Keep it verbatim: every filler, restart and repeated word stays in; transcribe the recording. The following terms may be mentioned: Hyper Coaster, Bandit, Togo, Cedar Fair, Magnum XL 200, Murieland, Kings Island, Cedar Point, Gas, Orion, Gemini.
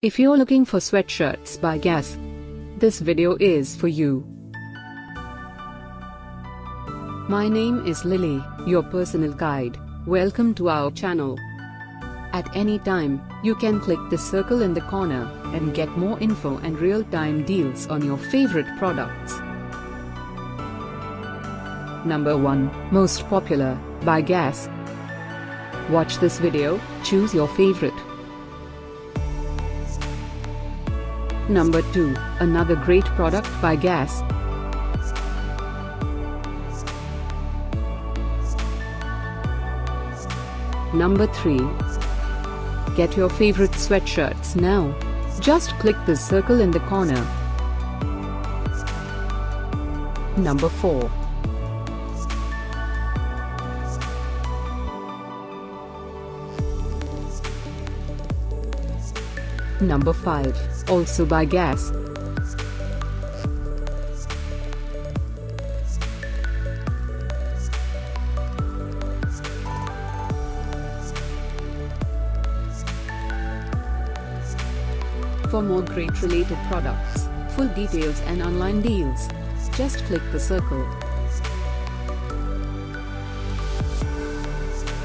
If you're looking for sweatshirts by Gas, this video is for you. My name is Lily, your personal guide. Welcome to our channel. At any time, you can click the circle in the corner and get more info and real-time deals on your favorite products. Number one. Most Popular by Gas. Watch this video, choose your favorite. Number two. Another great product by Gas. Number three. Get your favorite sweatshirts now. Just click the circle in the corner. Number four. Number five, also by Gas. For more great related products, full details and online deals, just click the circle.